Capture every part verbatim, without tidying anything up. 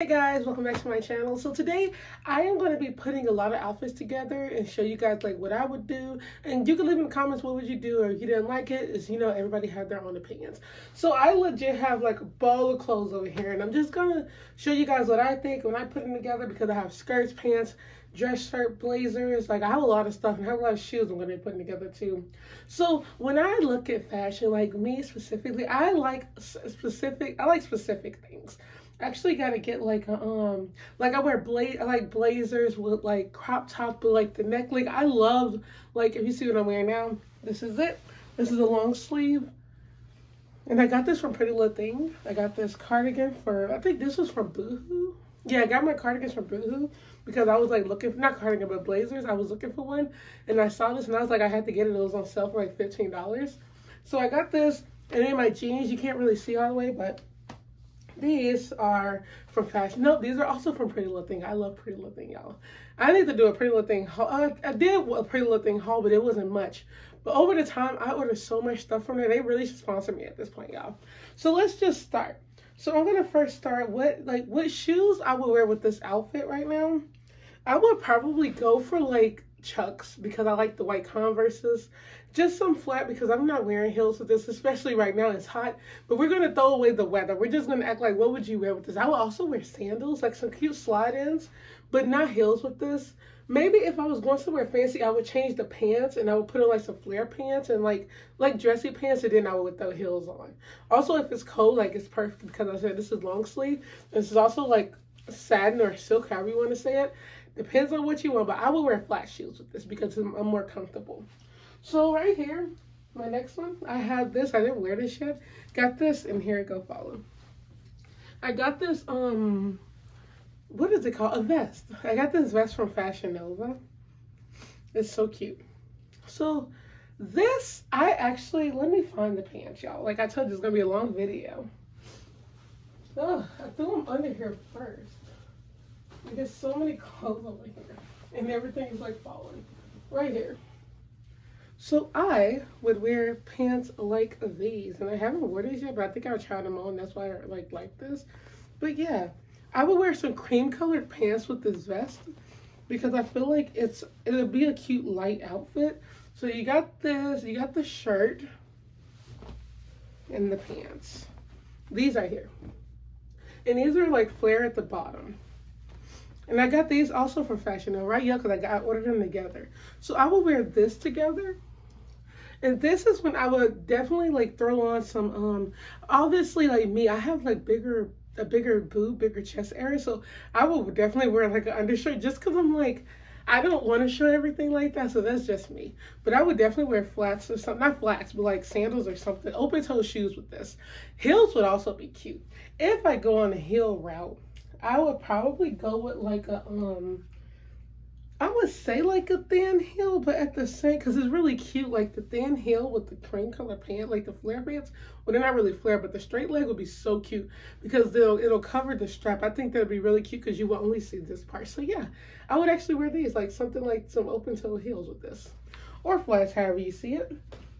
Hey guys, welcome back to my channel. So today I am going to be putting a lot of outfits together and show you guys like what I would do, and you can leave in the comments what would you do, or if you didn't like it, is you know everybody had their own opinions. So I legit have like a bowl of clothes over here, and I'm just gonna show you guys what I think when I put them together, because I have skirts, pants, dress shirt, blazers, like I have a lot of stuff, and I have a lot of shoes I'm going to be putting together too. So when I look at fashion, like me specifically, I like specific, I like specific things. I actually got to get like a, um, like I wear bla I like blazers with like crop top, but like the neck, like I love, like if you see what I'm wearing now, this is it. This is a long sleeve. And I got this from Pretty Little Thing. I got this cardigan for, I think this was from Boohoo. Yeah, I got my cardigans from Boohoo because I was like looking for, not cardigan, but blazers. I was looking for one and I saw this and I was like, I had to get it. It was on sale for like fifteen dollars. So I got this, and then my jeans, you can't really see all the way, but these are from Fashion. No, these are also from Pretty Little Thing. I love Pretty Little Thing, y'all. I need to do a Pretty Little Thing haul. Uh, I did a Pretty Little Thing haul, but it wasn't much. But over the time, I ordered so much stuff from there. They really should sponsor me at this point, y'all. So let's just start. So I'm gonna first start what like what shoes I would wear with this outfit right now. I would probably go for like Chucks because I like the white Converses, just some flat because I'm not wearing heels with this, especially right now. It's hot, but we're gonna throw away the weather. We're just gonna act like, what would you wear with this? I would also wear sandals, like some cute slide-ins, but not heels with this. Maybe if I was going somewhere fancy, I would change the pants and I would put on like some flare pants and like like dressy pants, and then I would throw heels on. Also, if it's cold, like it's perfect because I said this is long sleeve. This is also like satin or silk, however you want to say it. Depends on what you want, but I would wear flat shoes with this because I'm, I'm more comfortable. So right here, my next one, I have this. I didn't wear this yet. Got this, and here it go follow. I got this, um... what is it called? A vest. I got this vest from Fashion Nova. It's so cute. So this, I actually, let me find the pants, y'all. Like I told you, it's going to be a long video. Oh, I threw them under here first. There's so many clothes over here. And everything is like falling. Right here. So I would wear pants like these. And I haven't worn these yet, but I think I would try them on. That's why I like, like this. But yeah. I would wear some cream colored pants with this vest because I feel like it's it'll be a cute light outfit. So you got this, you got the shirt and the pants. These are here. And these are like flare at the bottom. And I got these also for Fashion Nova, right? Yeah, because I, got, I ordered them together. So I would wear this together. And this is when I would definitely like throw on some, um, obviously like me, I have like bigger a bigger boob, bigger chest area, so I would definitely wear like an undershirt just because I'm like, I don't want to show everything like that, so that's just me. But I would definitely wear flats or something, not flats, but like sandals or something, open toe shoes with this. Heels would also be cute. If I go on a heel route, I would probably go with like a, um, I would say like a thin heel, but at the same, because it's really cute, like the thin heel with the cream color pant, like the flare pants. Well, they're not really flare, but the straight leg would be so cute because they'll, it'll cover the strap. I think that would be really cute because you will only see this part. So yeah, I would actually wear these, like something like some open toe heels with this. Or flats, however you see it.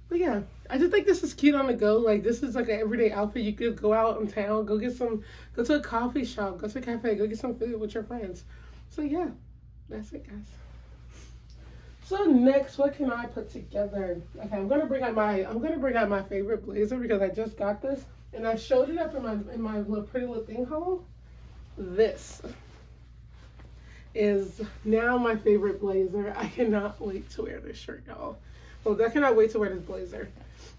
But yeah, I just think this is cute on the go. Like this is like an everyday outfit. You could go out in town, go get some, go to a coffee shop, go to a cafe, go get some food with your friends. So yeah. That's it, guys. So next, what can I put together? Okay, I'm gonna bring out my I'm gonna bring out my favorite blazer because I just got this and I showed it up in my in my little Pretty Little Thing haul. This is now my favorite blazer. I cannot wait to wear this shirt, y'all. Well, I cannot wait to wear this blazer.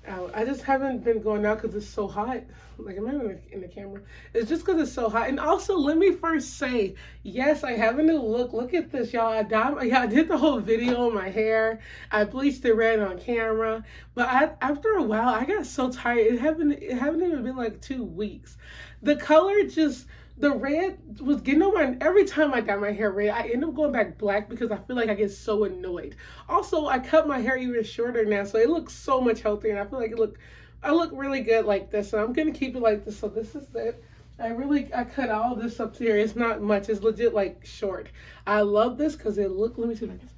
Out. I just haven't been going out because it's so hot. Like, am I in the, in the camera? It's just because it's so hot. And also, let me first say, yes, I have a new look. Look at this, y'all. I, I did the whole video on my hair. I bleached it red on camera. But I, after a while, I got so tired. It haven't, it haven't even been like two weeks. The color just... the red was getting on my, every time I dye my hair red, I end up going back black because I feel like I get so annoyed. Also, I cut my hair even shorter now, so it looks so much healthier, and I feel like it look, I look really good like this, and I'm gonna keep it like this, so this is it. I really, I cut all this up here. It's not much, it's legit like short. I love this because it look, let me see if I can,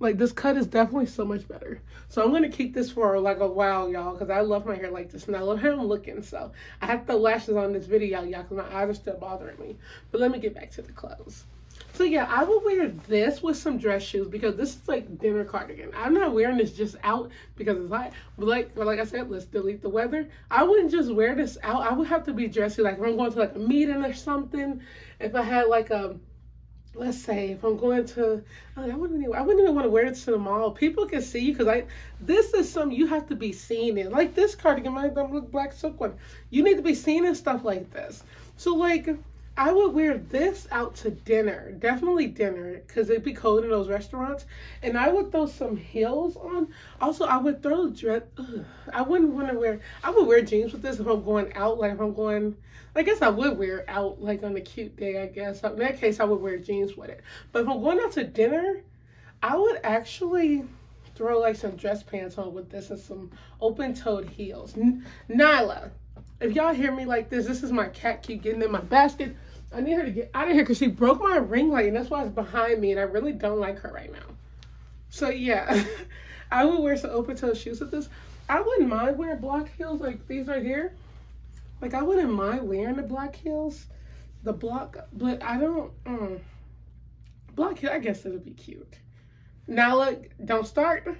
Like, this cut is definitely so much better. So I'm going to keep this for like a while, y'all, because I love my hair like this and I love how I'm looking. So I have the lashes on this video, y'all, because my eyes are still bothering me. But let me get back to the clothes. So yeah, I will wear this with some dress shoes because this is like dinner cardigan. I'm not wearing this just out because it's hot. But like, but like I said, let's delete the weather. I wouldn't just wear this out. I would have to be dressy. Like if I'm going to like a meeting or something, if I had like a, let's say if I'm going to, I wouldn't even, I wouldn't even want to wear it to the mall. People can see you because I, this is something you have to be seen in. Like this cardigan, my black silk one. You need to be seen in stuff like this. So like, I would wear this out to dinner, definitely dinner, because it'd be cold in those restaurants. And I would throw some heels on. Also, I would throw dress. Ugh, I wouldn't want to wear. I would wear jeans with this if I'm going out. Like if I'm going, I guess I would wear it out like on a cute day. I guess in that case, I would wear jeans with it. But if I'm going out to dinner, I would actually throw like some dress pants on with this and some open-toed heels. N Nyla, if y'all hear me like this, this is my cat keep getting in my basket. I need her to get out of here because she broke my ring light and that's why it's behind me and I really don't like her right now. So yeah, I would wear some open-toe shoes with this. I wouldn't mind wearing black heels like these right here. Like I wouldn't mind wearing the black heels, the block, but I don't, mm, black heel, I guess it'll be cute. Now look, don't start.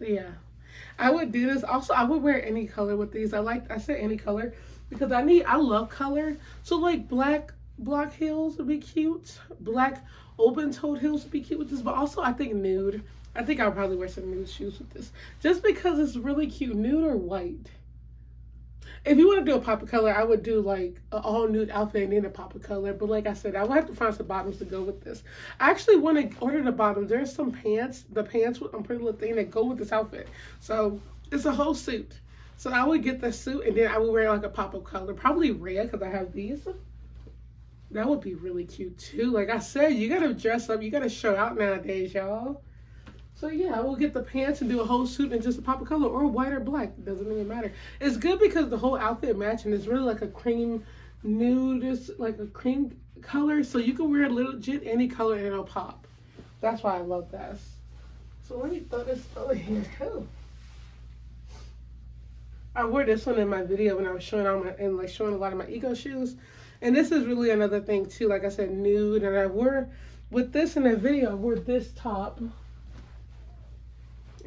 So yeah. I would do this. Also, I would wear any color with these. I like, I said any color because I need, I love color. So like black block heels would be cute. Black open-toed heels would be cute with this. But also I think nude. I think I'll probably wear some nude shoes with this. Just because it's really cute. Nude or white. If you want to do a pop of color, I would do like an all nude outfit and then a pop of color. But like I said, I would have to find some bottoms to go with this. I actually want to order the bottoms. There's some pants, the pants on Pretty Little Thing that go with this outfit. So it's a whole suit. So I would get the suit and then I would wear like a pop of color, probably red because I have these. That would be really cute too. Like I said, you got to dress up. You got to show out nowadays, y'all. So yeah, I will get the pants and do a whole suit and just a pop of color or white or black. It doesn't even matter. It's good because the whole outfit matching is really like a cream nude, just like a cream color. So you can wear legit any color and it'll pop. That's why I love this. So let me throw this over here. Oh. I wore this one in my video when I was showing all my and like showing a lot of my ego shoes. And this is really another thing too. Like I said, nude. And I wore with this in that video, I wore this top.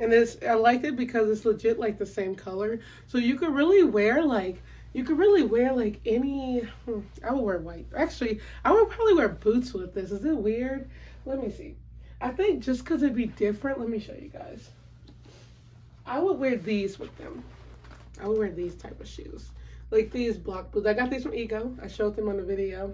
And it's, I like it because it's legit like the same color. So you could really wear like, you could really wear like any, hmm, I would wear white. Actually, I would probably wear boots with this. Is it weird? Let me see. I think just because it'd be different, let me show you guys. I would wear these with them. I would wear these type of shoes. Like these block boots. I got these from Ego. I showed them on the video.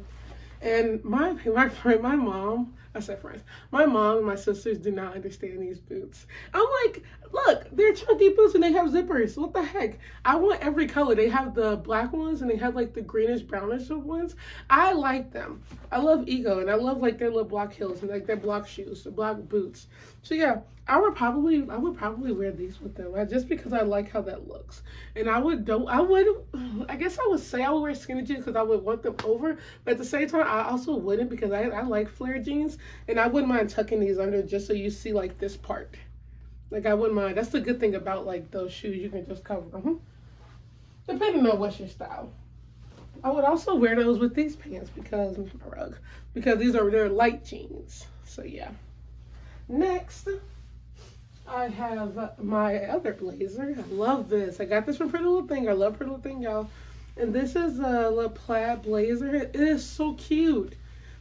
And my my friend, my mom, I said friends, my mom and my sisters do not understand these boots. I'm like, look, they're chunky boots and they have zippers. What the heck? I want every color. They have the black ones and they have like the greenish, brownish ones. I like them. I love Ego and I love like their little block heels and like their block shoes, the block boots. So yeah, I would probably, I would probably wear these with them right? Just because I like how that looks. And I would don't, I would, I guess I would say I would wear skinny jeans because I would want them over. But at the same time, I also wouldn't because I, I like flare jeans and I wouldn't mind tucking these under just so you see like this part. Like I wouldn't mind. That's the good thing about like those shoes. You can just cover them. Depending on what's your style. I would also wear those with these pants because, my rug, because these are, they're light jeans. So yeah. Next, I have my other blazer. I love this. I got this from Pretty Little Thing. I love Pretty Little Thing, y'all. And this is a little plaid blazer. It is so cute.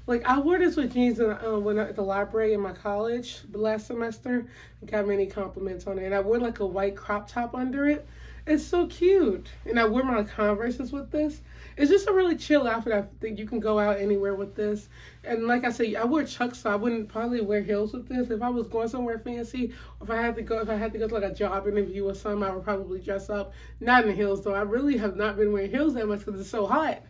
Like, I wore this with jeans in, uh, when I, at the library in my college the last semester. I got many compliments on it. And I wore, like, a white crop top under it. It's so cute. And I wore my Converses with this. It's just a really chill outfit. I think you can go out anywhere with this. And like I said, I wear Chucks, so I wouldn't probably wear heels with this. If I was going somewhere fancy, if I had to go, if I had to go to like a job interview or something, I would probably dress up. Not in heels, though. I really have not been wearing heels that much because it's so hot.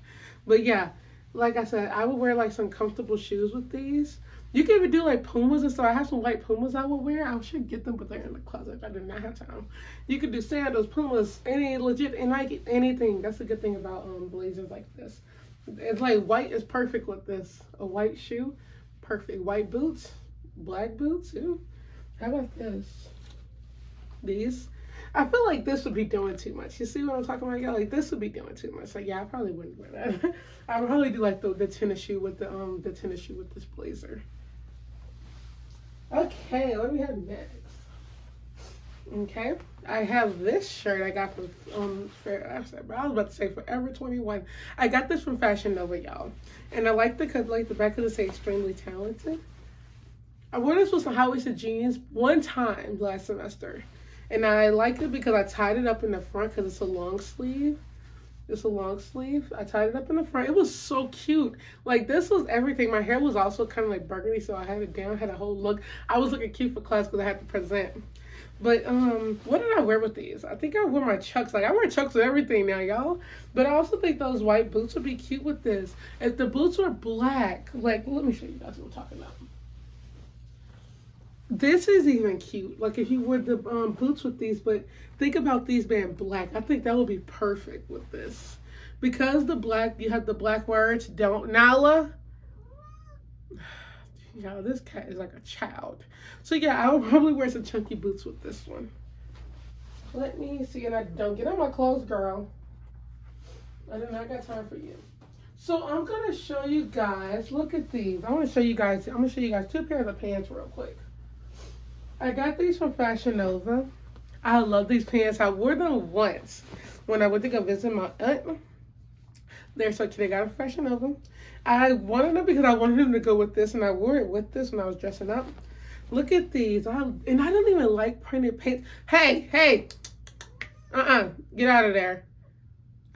But yeah. Like I said, I would wear like some comfortable shoes with these. You can even do like Pumas and stuff. I have some white Pumas I would wear. I should get them, but they're in the closet. I did not have time. You could do sandals, Pumas, any legit, and like anything. That's the good thing about um blazers like this. It's like white is perfect with this. A white shoe, perfect. White boots, black boots, ew. How about this? These. I feel like this would be doing too much. You see what I'm talking about, y'all? Like, this would be doing too much. Like, yeah, I probably wouldn't wear that. I would probably do like the, the tennis shoe with the um the tennis shoe with this blazer. Okay, let me have next. Okay, I have this shirt I got from um for, I was about to say Forever twenty-one. I got this from Fashion Nova, y'all, and I like the cause like the back of this say extremely talented. I wore this with some high waisted jeans one time last semester. And I like it because I tied it up in the front because it's a long sleeve. It's a long sleeve. I tied it up in the front. It was so cute. Like, this was everything. My hair was also kind of like burgundy, so I had it down, had a whole look. I was looking cute for class because I had to present. But um, what did I wear with these? I think I wore my Chucks. Like, I wear Chucks with everything now, y'all. But I also think those white boots would be cute with this. If the boots were black, like, let me show you guys what I'm talking about. This is even cute. Like, if you wore the um, boots with these, but think about these being black. I think that would be perfect with this. Because the black, you have the black words, don't, Nala. Y'all, this cat is like a child. So yeah, I would probably wear some chunky boots with this one. Let me see, and I don't get on my clothes, girl. I do not got time for you. So I'm gonna show you guys, look at these. I wanna show you guys, I'm gonna show you guys two pairs of pants real quick. I got these from Fashion Nova. I love these pants. I wore them once when I went to go visit my aunt. They're so cute. I got them from Fashion Nova. I wanted them because I wanted them to go with this, and I wore it with this when I was dressing up. Look at these. I, and I don't even like printed pants. Hey, hey. Uh-uh. Get out of there.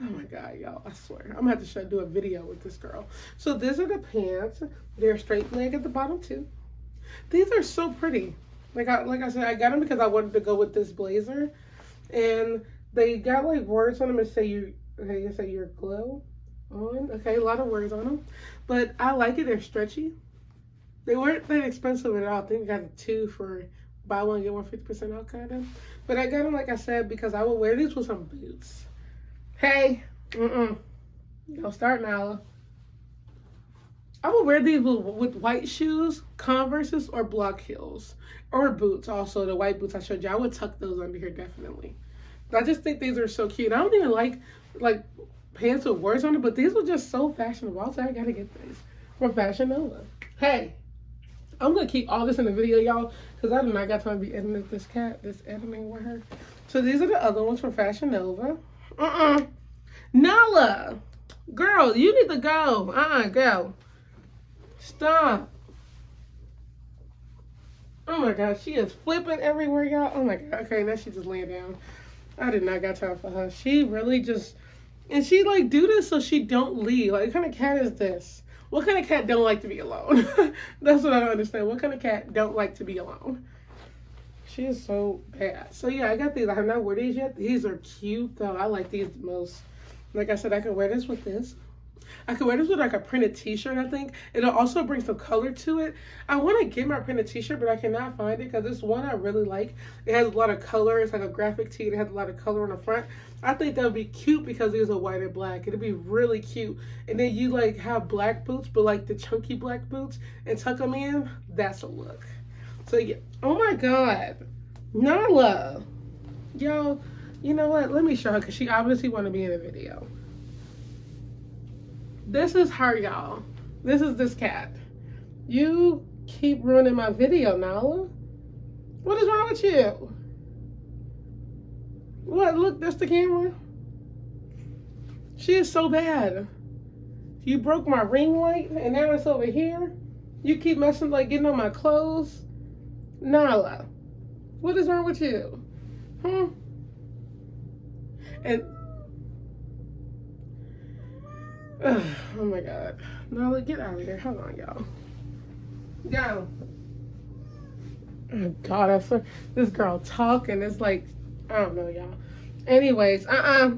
Oh my God, y'all, I swear. I'm gonna have to show, do a video with this girl. So these are the pants. They're straight leg at the bottom too. These are so pretty. Like I, like I said, I got them because I wanted to go with this blazer. And they got like words on them that say you, okay, you say your glow on. Okay, a lot of words on them. But I like it. They're stretchy. They weren't that expensive at all. I think I got two for buy one, get one fifty percent off kind of. But I got them, like I said, because I would wear these with some boots. Hey, mm-mm. Don't start now. I would wear these with, with white shoes, Converses, or block heels, or boots. Also, the white boots I showed you, I would tuck those under here definitely. I just think these are so cute. I don't even like like pants with words on it, but these were just so fashionable. Also, I gotta get these from Fashion Nova. Hey, I'm gonna keep all this in the video, y'all, because I do not got time to be editing this cat, this editing with her. So these are the other ones from Fashion Nova. Uh-uh, Nala, girl, you need to go. Uh-uh, go. Stop. Oh my God, she is flipping everywhere, y'all. Oh my God. Okay, now she just laying down. I did not got time for her. She really just, and she like do this so she don't leave. Like, what kind of cat is this? What kind of cat don't like to be alone? That's what I don't understand. What kind of cat don't like to be alone? She is so bad. So yeah, I got these. I have not worn these yet. These are cute though. I like these the most. Like I said, I can wear this with this. I could wear this with like a printed t-shirt, I think. It'll also bring some color to it. I want to get my printed t-shirt, but I cannot find it because this one I really like. It has a lot of color. It's like a graphic tee. It has a lot of color on the front. I think that would be cute because these are white and black. It'd be really cute. And then you like have black boots, but like the chunky black boots and tuck them in. That's a look. So yeah. Oh my God. Nala. Yo, you know what? Let me show her because she obviously want to be in the video. This is her, y'all. This is this cat. You keep ruining my video, Nala. What is wrong with you? What, look, that's the camera. She is so bad. You broke my ring light and now it's over here. You keep messing, like getting on my clothes. Nala, what is wrong with you? Hmm? And Ugh, oh my God. Nala, get out of here. Hold on, y'all. Go. Oh God, I swear. This girl talking. It's like, I don't know, y'all. Anyways, uh-uh.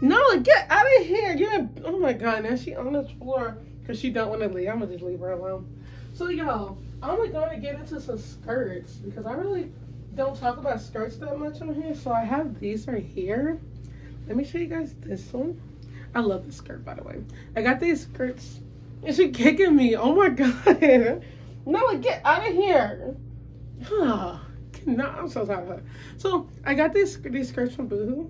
Nala, get out of here. You're, oh my God, now she on this floor because she don't want to leave. I'm going to just leave her alone. So, y'all, I'm going to get into some skirts because I really don't talk about skirts that much on here. So, I have these right here. Let me show you guys this one. I love this skirt, by the way. I got these skirts and she kicking me. Oh my god. No, get out of here. Oh, no, I'm so tired of her. So I got these these skirts from Boohoo.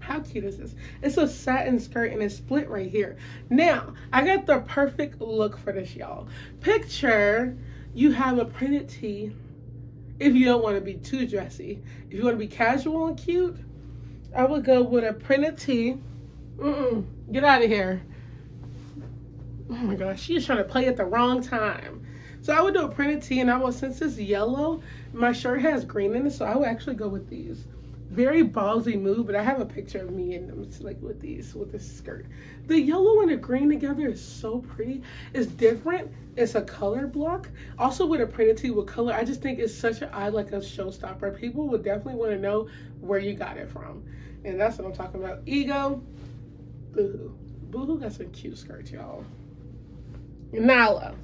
How cute is this? It's a satin skirt and it's split right here. Now, I got the perfect look for this, y'all. Picture you have a printed tee. If you don't want to be too dressy, if you want to be casual and cute, I would go with a printed tee. Mm-mm, get out of here. Oh my gosh, she's trying to play at the wrong time. So I would do a printed tee, and I will, since it's yellow, my shirt has green in it, so I would actually go with these. Very ballsy move, but I have a picture of me in them, like with these, with this skirt. The yellow and the green together is so pretty. It's different. It's a color block. Also with a printed tee with color, I just think it's such an eye, like a showstopper. People would definitely want to know where you got it from. And that's what I'm talking about. Ego, Boohoo. Boohoo got some cute skirts, y'all. Nala,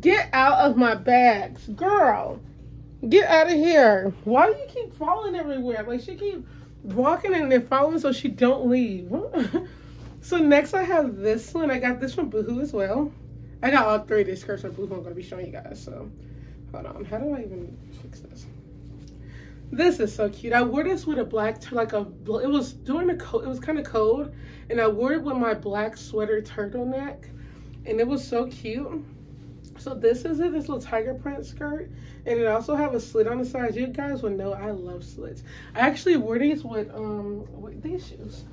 get out of my bags, girl. Get out of here. Why do you keep falling everywhere? Like, she keep walking and then falling so she don't leave. So next I have this one. I got this from Boohoo as well. I got all three of these skirts from Boohoo I'm going to be showing you guys. So hold on. How do I even fix this? This is so cute. I wore this with a black, like a, it was during the cold, it was kind of cold. And I wore it with my black sweater turtleneck. And it was so cute. So this is it, this little tiger print skirt, and it also have a slit on the sides. You guys will know I love slits. I actually wore these with um with these shoes.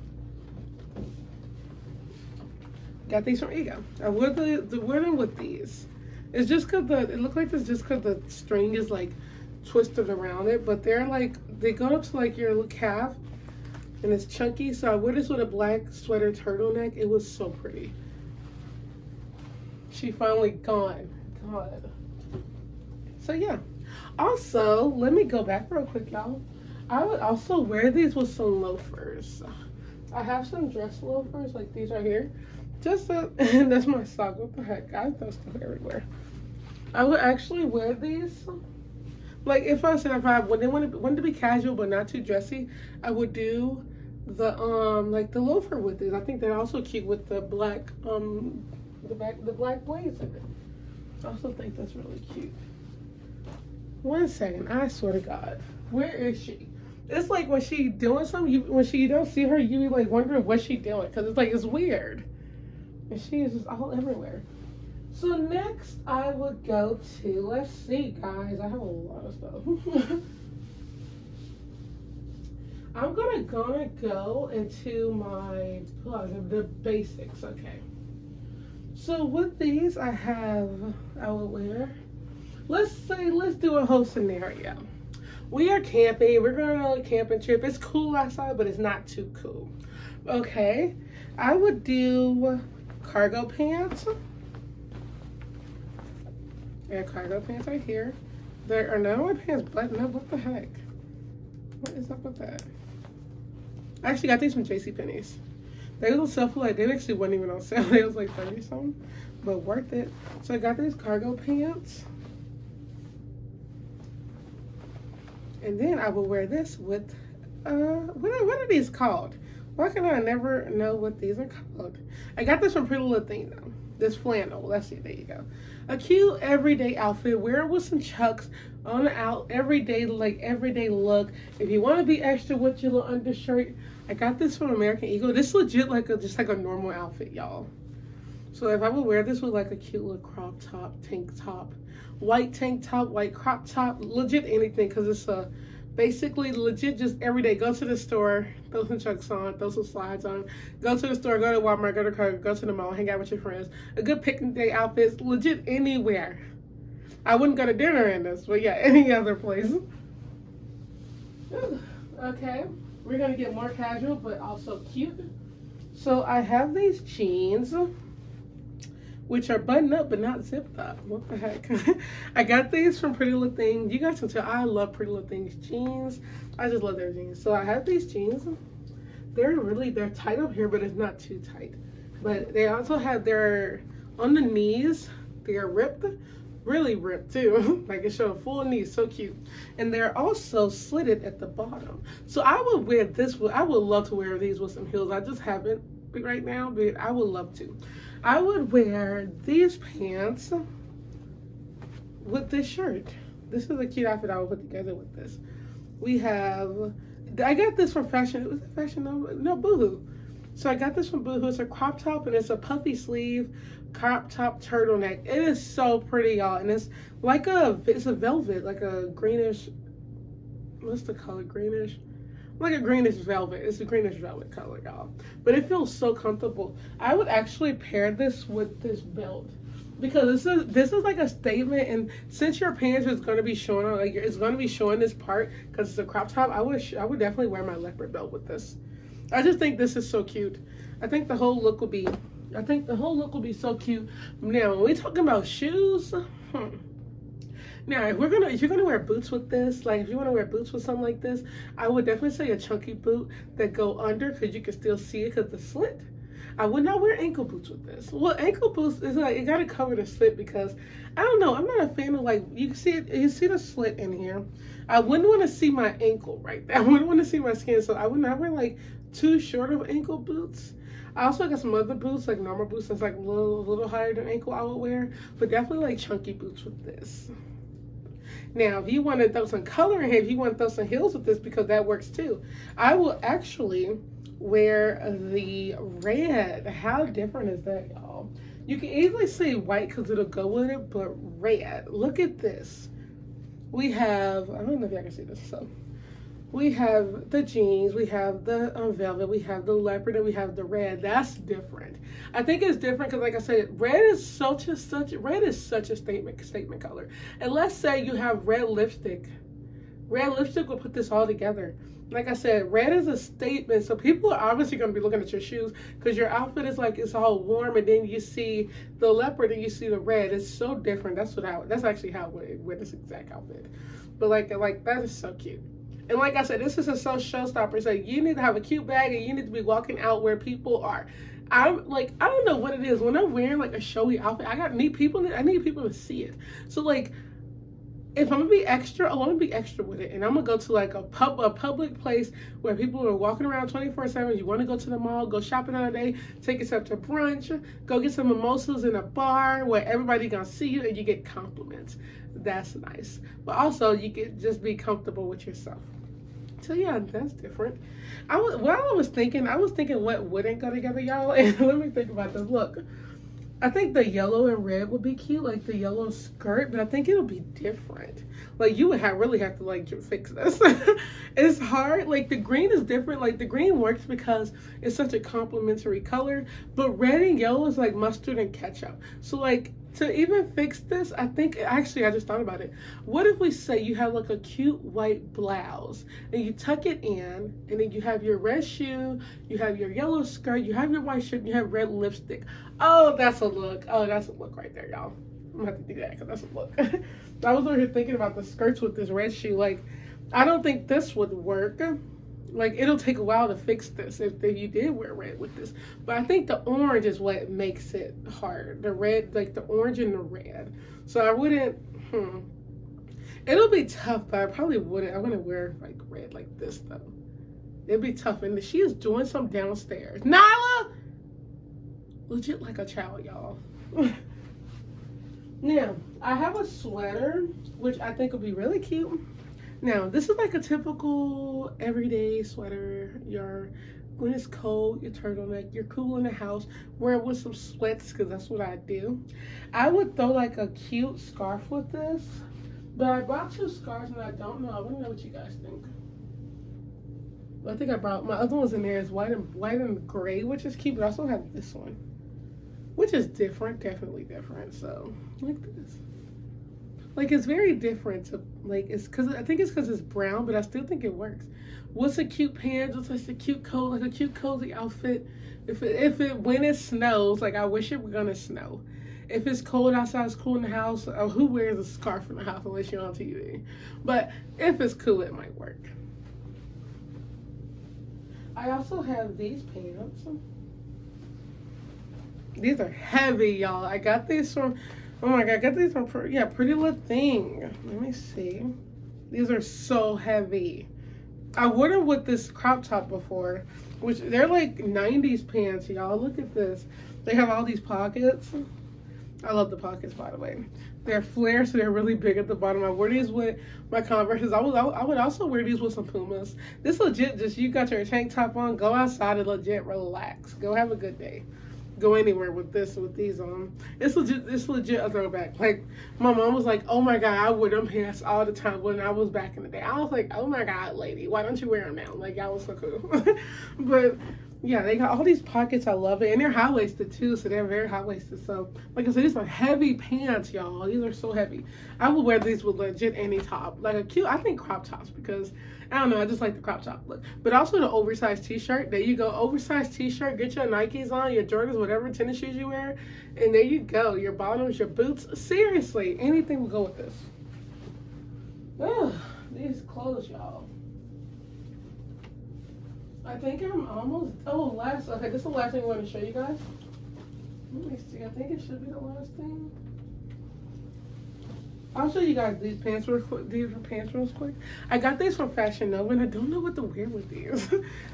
Got these from Ego. I wore the, the wore them with these. It's just cause the it looked like this just cause the string is like twisted around it, but they're like they go up to like your little calf, and it's chunky. So I wore this with a black sweater turtleneck. It was so pretty. She finally gone. God. So yeah. Also, let me go back real quick, y'all. I would also wear these with some loafers. I have some dress loafers, like these right here. Just so, and that's my sock. What the heck? I throw stuff everywhere. I would actually wear these. Like if I said if I wouldn't want to, wanted to be casual but not too dressy, I would do the um like the loafer with these. I think they're also cute with the black um. The back, the black blazer. I also think that's really cute. One second, I swear to God, where is she? It's like when she doing something, you, when she you don't see her, you be like wondering what she doing, cause it's like it's weird, and she is just all everywhere. So next, I would go to. Let's see, guys. I have a lot of stuff. I'm gonna gonna go into my plug the basics. Okay. So with these, I have, I will wear, let's say, let's do a whole scenario. We are camping, we're going on a camping trip. It's cool outside, but it's not too cool. Okay, I would do cargo pants. Yeah, cargo pants right here. There are no pants button up, what the heck? What is up with that? I actually got these from JCPenney's. They was on sale for like, they actually wasn't even on sale. They was like thirty something, but worth it. So I got these cargo pants. And then I will wear this with, uh, what are, what are these called? Why can I never know what these are called? I got this from Pretty Little Thing though. This flannel, let's see, there you go. A cute everyday outfit, wear it with some chucks on the out, everyday, like everyday look. If you wanna be extra with your little undershirt, I got this from American Eagle. This is legit like a, just like a normal outfit, y'all. So if I would wear this with like a cute little crop top, tank top, white tank top, white crop top, legit anything, cause it's a, basically legit just everyday. Go to the store, throw some chucks on, throw some slides on, go to the store, go to Walmart, go to Kroger, go to the mall, hang out with your friends. A good picnic day outfit, legit anywhere. I wouldn't go to dinner in this, but yeah, any other place. Ooh, okay. We're going to get more casual, but also cute. So I have these jeans, which are buttoned up, but not zipped up. What the heck? I got these from Pretty Little Thing. You guys can tell I love Pretty Little Thing's jeans. I just love their jeans. So I have these jeans. They're really, they're tight up here, but it's not too tight. But they also have their, on the knees, they're ripped. Really ripped too. Like it showed full knee, so cute. And they're also slitted at the bottom. So I would wear this with, I would love to wear these with some heels. I just haven't right now, but I would love to. I would wear these pants with this shirt. This is a cute outfit I would put together with this. We have, I got this from Fashion, it was Fashion Nova, no, Boohoo. So I got this from Boohoo. It's a crop top and it's a puffy sleeve crop top turtleneck. It is so pretty, y'all. And it's like a, it's a velvet, like a greenish, what's the color, greenish? Like a greenish velvet. It's a greenish velvet color, y'all. But it feels so comfortable. I would actually pair this with this belt, because this is this is like a statement, and since your pants is going to be showing on, like it's going to be showing this part because it's a crop top, I would I would definitely wear my leopard belt with this. I just think this is so cute. I think the whole look will be, I think the whole look will be so cute. Now when we talking about shoes, hmm. Now if we're gonna if you're gonna wear boots with this, like if you want to wear boots with something like this, I would definitely say a chunky boot that go under because you can still see it because the slit. I would not wear ankle boots with this. Well, ankle boots is like, it gotta cover the slit because I don't know. I'm not a fan of, like, you can see it, you see the slit in here. I wouldn't want to see my ankle right there. I wouldn't want to see my skin, so I would not wear like too short of ankle boots. I also got some other boots, like normal boots that's like a little, little higher than ankle I would wear, but definitely like chunky boots with this. Now, if you want to throw some color in here, if you want to throw some heels with this, because that works too. I will actually wear the red. How different is that, y'all? You can easily see white because it'll go with it, but red. Look at this. We have, I don't know if y'all can see this, so. We have the jeans, we have the um, velvet, we have the leopard, and we have the red. That's different. I think it's different because, like I said, red is such a such red is such a statement statement color. And let's say you have red lipstick. Red lipstick will put this all together. Like I said, red is a statement, so people are obviously going to be looking at your shoes because your outfit is like it's all warm, and then you see the leopard and you see the red. It's so different. That's what I. That's actually how I would wear this exact outfit. But like like that is so cute. And like I said, this is a showstopper. So you need to have a cute bag and you need to be walking out where people are. I'm like, I don't know what it is. When I'm wearing like a showy outfit, I got need people I need people to see it. So like if I'm gonna be extra, I wanna be extra with it. And I'm gonna go to like a pub a public place where people are walking around twenty-four seven. You wanna go to the mall, go shopping all day, take yourself to brunch, go get some mimosas in a bar where everybody gonna see you and you get compliments. That's nice. But also you can just be comfortable with yourself. So yeah, that's different. I was, while I was thinking, I was thinking what wouldn't go together, y'all. And let me think about this. Look, I think the yellow and red would be cute, like the yellow skirt. But I think it'll be different. Like you would have really have to like fix this. It's hard. Like the green is different. Like the green works because it's such a complementary color. But red and yellow is like mustard and ketchup. So like. To even fix this, I think, actually, I just thought about it. What if we say you have like a cute white blouse and you tuck it in, and then you have your red shoe, you have your yellow skirt, you have your white shirt, and you have red lipstick. Oh, that's a look. Oh, that's a look right there, y'all. I'm gonna have to do that because that's a look. I was over here thinking about the skirts with this red shoe. Like, I don't think this would work. Like, it'll take a while to fix this if, if you did wear red with this. But I think the orange is what makes it hard. The red, like the orange and the red. So I wouldn't, hmm. It'll be tough, but I probably wouldn't. I wouldn't wear like red like this though. It'd be tough. And she is doing some downstairs. Nyla! Legit like a child, y'all. Now, I have a sweater, which I think would be really cute. Now, this is like a typical everyday sweater. Your, when it's cold, your turtleneck, you're cool in the house, wear it with some sweats, because that's what I do. I would throw like a cute scarf with this, but I brought two scarves and I don't know. I want to know what you guys think. I think I brought, my other one's in there is white and, white and gray, which is cute, but I also have this one, which is different, definitely different, so like this. Like, it's very different to, like, it's because, I think it's because it's brown, but I still think it works. What's a cute pants? What's like a cute coat? Like a cute cozy outfit. If it, if it, when it snows, like, I wish it were gonna snow. If it's cold outside, it's cool in the house. Oh, who wears a scarf in the house unless you're on T V? But if it's cool, it might work. I also have these pants. These are heavy, y'all. I got these from... Oh my God, I got these from, yeah, Pretty Little Thing. Let me see. These are so heavy. I wore them with this crop top before, which they're like nineties pants, y'all. Look at this. They have all these pockets. I love the pockets, by the way. They're flare, so they're really big at the bottom. I wore these with my Converses. I would, I would also wear these with some Pumas. This legit, just you got your tank top on, go outside and legit relax. Go have a good day. Go anywhere with this, with these on. It's legit, it's legit a throwback. Like, my mom was like, oh my God, I wore them pants all the time when I was back in the day. I was like, oh my God, lady, why don't you wear them now? Like, y'all was so cool. But yeah, they got all these pockets. I love it. And they're high-waisted too, so they're very high-waisted. So like I said, these are heavy pants, y'all. These are so heavy. I would wear these with legit any top, like a cute, I think crop tops, because I don't know, I just like the crop top look. But also the oversized t-shirt. There you go, oversized t-shirt. Get your Nikes on, your Jordans, whatever tennis shoes you wear, and there you go, your bottoms, your boots. Seriously, anything will go with this. Oh, these clothes, y'all. I think I'm almost, oh, last, okay, this is the last thing I want to show you guys. Let me see, I think it should be the last thing. I'll show you guys these pants real quick, these pants real quick. I got these from Fashion Nova, and I don't know what to wear with these.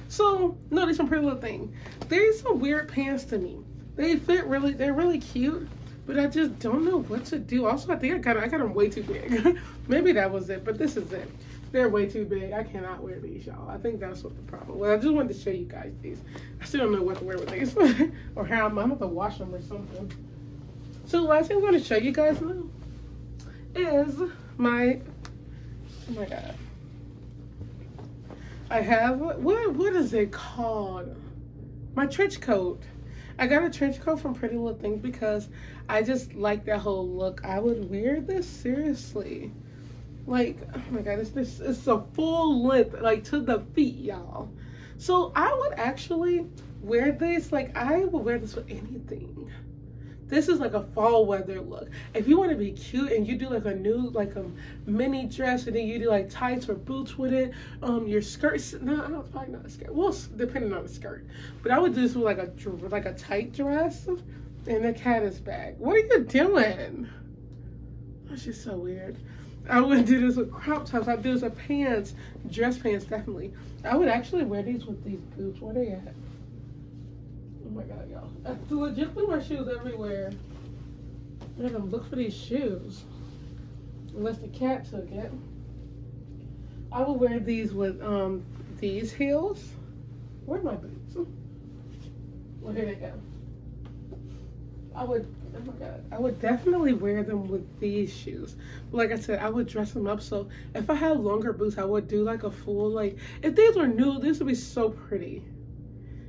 So, no, these are Pretty Little Thing. They're some weird pants to me. They fit really, they're really cute, but I just don't know what to do. Also, I think I got, I got them way too big. Maybe that was it, but this is it. They're way too big. I cannot wear these, y'all. I think that's what the problem was. I just wanted to show you guys these. I still don't know what to wear with these. Or how I'm, I'm going to wash them or something. So the last thing I'm going to show you guys now is my, oh my God. I have, what what is it called? My trench coat. I got a trench coat from Pretty Little Things because I just like that whole look. I would wear this seriously. Like, oh my God, it's, this, it's a full length, like to the feet, y'all. So I would actually wear this, like I would wear this with anything. This is like a fall weather look. If you want to be cute and you do like a new, like a mini dress, and then you do like tights or boots with it, um, your skirts, no, I don't, probably not a skirt. Well, depending on the skirt. But I would do this with like a, like a tight dress and a Caddis bag. What are you doing? Oh, she's so weird. I would do this with crop tops. I'd do this with pants, dress pants, definitely. I would actually wear these with these boots. Where they at? Oh my God, y'all. I legitimately wear shoes everywhere. I'm gonna look for these shoes. Unless the cat took it. I would wear these with um these heels. Where are my boots? Well, here they go. I would, oh my God, I would definitely wear them with these shoes. But like I said, I would dress them up. So if I had longer boots, I would do like a full, like, if these were new, this would be so pretty.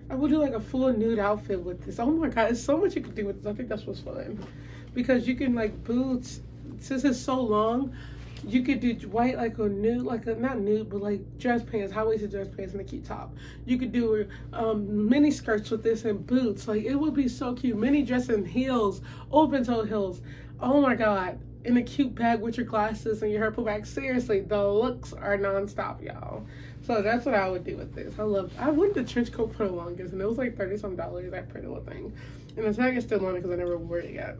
I would do like a full nude outfit with this. Oh my God, it's so much you could do with this. I think that's what's fun. Because you can like boots, since it's so long, you could do white, like a nude, like a, not nude, but like dress pants, high-waisted dress pants and a cute top. You could do um, mini skirts with this and boots. Like, it would be so cute. Mini dress and heels, open-toe heels. Oh my God. In a cute bag with your glasses and your hair pulled back. Seriously, the looks are non-stop, y'all. So that's what I would do with this. I love, I went to trench coat for the longest, and it was like thirty some dollars, that Pretty Little Thing. And the tag is still on it because I never wore it yet.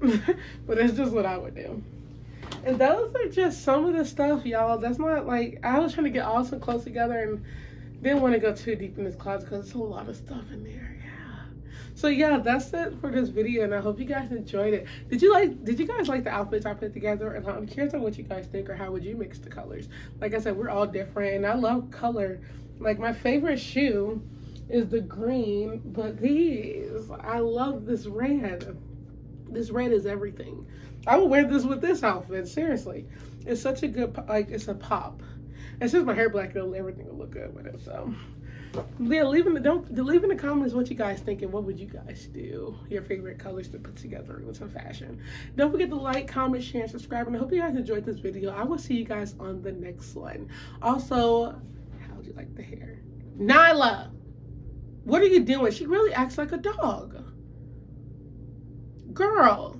But that's just what I would do. And those are just some of the stuff, y'all. That's not like, I was trying to get all some clothes together and didn't want to go too deep in this closet because there's a lot of stuff in there. Yeah. So yeah, that's it for this video, and I hope you guys enjoyed it. Did you like, did you guys like the outfits I put together? And I'm curious on what you guys think, or how would you mix the colors? Like I said, we're all different, and I love color. Like my favorite shoe is the green, but these, I love this red. This red is everything. I would wear this with this outfit, seriously. It's such a good, like, it's a pop. And since my hair black, it'll, everything will look good with it, so. Yeah, leave in the, don't, leave in the comments what you guys think and what would you guys do? Your favorite colors to put together with some fashion. Don't forget to like, comment, share, and subscribe, and I hope you guys enjoyed this video. I will see you guys on the next one. Also, how'd you like the hair? Nyla, what are you doing? She really acts like a dog. Girl.